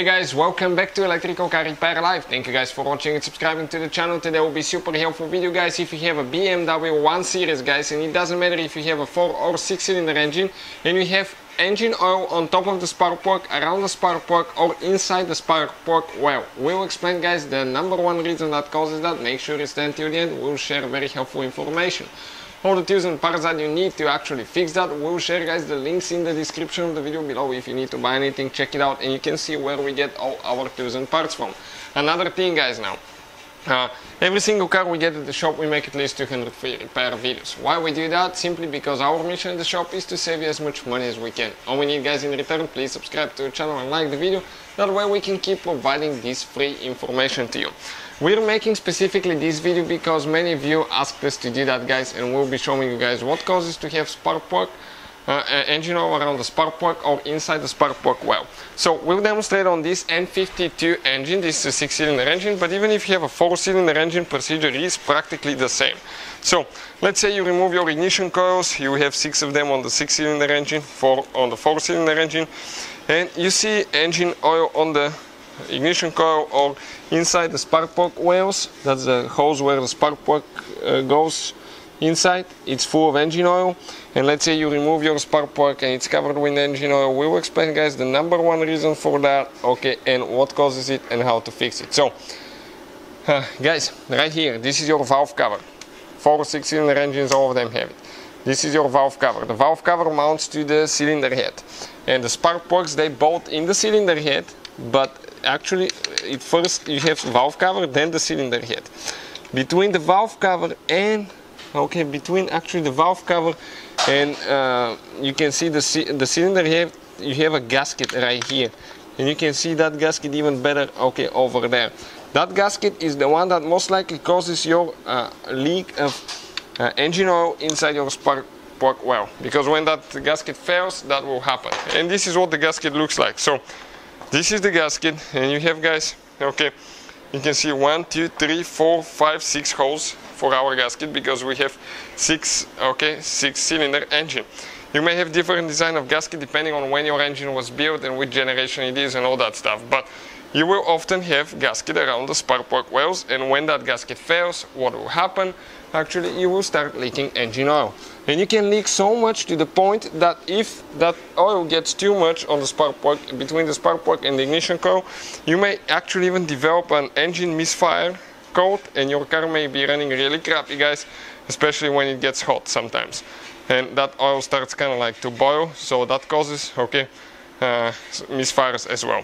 Hey guys, welcome back to Electrical Car Repair Live. Thank you guys for watching and subscribing to the channel. Today will be super helpful video guys. If you have a BMW 1 Series guys, and it doesn't matter if you have a 4 or 6 cylinder engine and you have engine oil on top of the spark plug, around the spark plug or inside the spark plug, well, we'll explain guys the #1 reason that causes that. Make sure you stay until the end, we'll share very helpful information. All the tools and parts that you need to actually fix that, we'll share guys the links in the description of the video below. If you need to buy anything, check it out and you can see where we get all our tools and parts from. Another thing guys, now every single car we get at the shop, we make at least 200 free repair videos. Why we do that? Simply because our mission at the shop is to save you as much money as we can. All we need guys in return, please subscribe to the channel and like the video. That way we can keep providing this free information to you. We're making specifically this video because many of you asked us to do that guys, and we'll be showing you guys what causes to have spark plug, engine oil around the spark plug or inside the spark plug well. So we'll demonstrate on this N52 engine. This is a 6-cylinder engine, but even if you have a 4-cylinder engine, procedure is practically the same. So let's say you remove your ignition coils, you have 6 of them on the 6-cylinder engine, 4 on the 4-cylinder engine, and you see engine oil on the ignition coil or inside the spark plug wells. That's the holes where the spark plug goes inside. It's full of engine oil, and let's say you remove your spark plug and it's covered with engine oil. We will explain guys the #1 reason for that, okay, and what causes it and how to fix it. So guys, right here, this is your valve cover. 4 or 6-cylinder engines, all of them have it. This is your valve cover. The valve cover mounts to the cylinder head, and the spark plugs, they bolt in the cylinder head, but actually at first you have valve cover, then the cylinder head. Between the valve cover and you can see the cylinder head, you have a gasket right here, and you can see that gasket even better, okay, over there. That gasket is the one that most likely causes your leak of engine oil inside your spark plug well, because when that gasket fails, that will happen. And this is what the gasket looks like. So this is the gasket, and you have guys, okay, you can see 1, 2, 3, 4, 5, 6 holes for our gasket because we have 6, okay, 6-cylinder engine. You may have different design of gasket depending on when your engine was built and which generation it is and all that stuff, but you will often have gasket around the spark plug wells, and when that gasket fails, what will happen? Actually, you will start leaking engine oil, and you can leak so much to the point that if that oil gets too much on the spark plug, between the spark plug and the ignition coil, you may actually even develop an engine misfire code, and your car may be running really crappy guys, especially when it gets hot sometimes, and that oil starts kind of like to boil, so that causes, okay, misfires as well.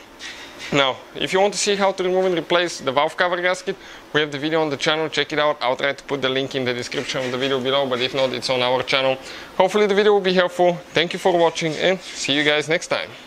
Now, if you want to see how to remove and replace the valve cover gasket, we have the video on the channel, check it out. I'll try to put the link in the description of the video below, but if not, it's on our channel. Hopefully the video will be helpful. Thank you for watching and see you guys next time.